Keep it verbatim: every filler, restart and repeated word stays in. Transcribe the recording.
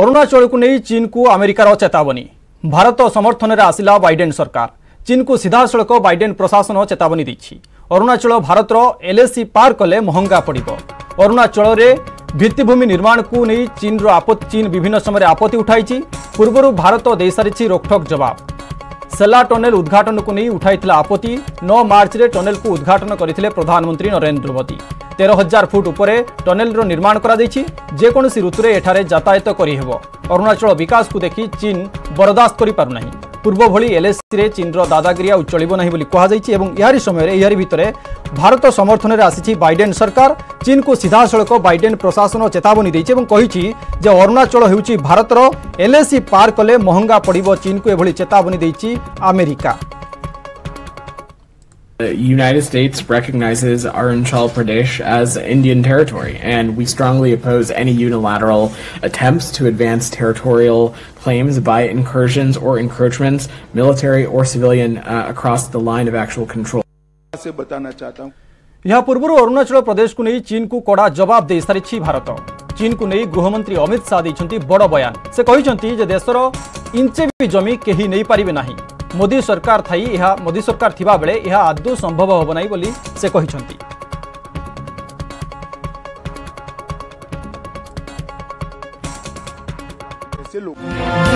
अरुणाचल को नहीं चीन को अमेरिकार चेतावनी। भारत समर्थन आसिला बाइडेन सरकार। चीन को सीधा सड़क बाइडेन प्रशासन चेतावनी देछि। अरुणाचल भारतर एल ए सी पार कले महंगा पड़िबो। अरुणाचल रे भित्तिभूमि निर्माण को नहीं चीन रो आपत्ति। चीन विभिन्न समय आपत्ति उठाई। पूर्व भारत दे सारी रोकठोक जवाब। सेला टनेल उद्घाटन को नहीं उठाई आपत्ति। नौ मार्च रे टनेल को उद्घाटन करते प्रधानमंत्री नरेंद्र मोदी। तेरह हजार फुट उपरे टनेल रो निर्माण करा देछि। जेकोसी ऋतुरे एठारे यातायात करिहेबो। अरुणाचल विकास को देखि चीन बर्दाश्त करि पारु नाही। पूर्व भली एल ए सी रे चीन रो दादागिरी आउ चलिबो नाही बोली कहा जाइछि एवं यारी समय रे यारी भितरे भारत समर्थन रे आसीछि बाइडेन सरकार। चीन को सीधा सड़क बाइडेन प्रशासन चेतावनी देछि एवं कहिछि जे अरुणाचल हेउछि भारत रो एल ए सी पार कले महंगा पड़िबो। चीन को एभली चेतावनी देछि America. The United States recognizes Arunachal Pradesh as Indian territory, and we strongly oppose any unilateral attempts to advance territorial claims by incursions or encroachments, military or civilian, uh, across the line of actual control. यह पूर्व अरुणाचल प्रदेश को नहीं चीन को कड़ा जवाब दे सारी भारत। चीन को नहीं गृहमंत्री अमित शाह देछंती बड़ बयान। से कहिसंती जे देशर इंचे भी जमी केही नहीं पारिबे नाही। मोदी सरकार थाई यह मोदी सरकार थिबा बेले यह आदौ संभव होब नाई बोली से कहिसंती। ऐसे लोग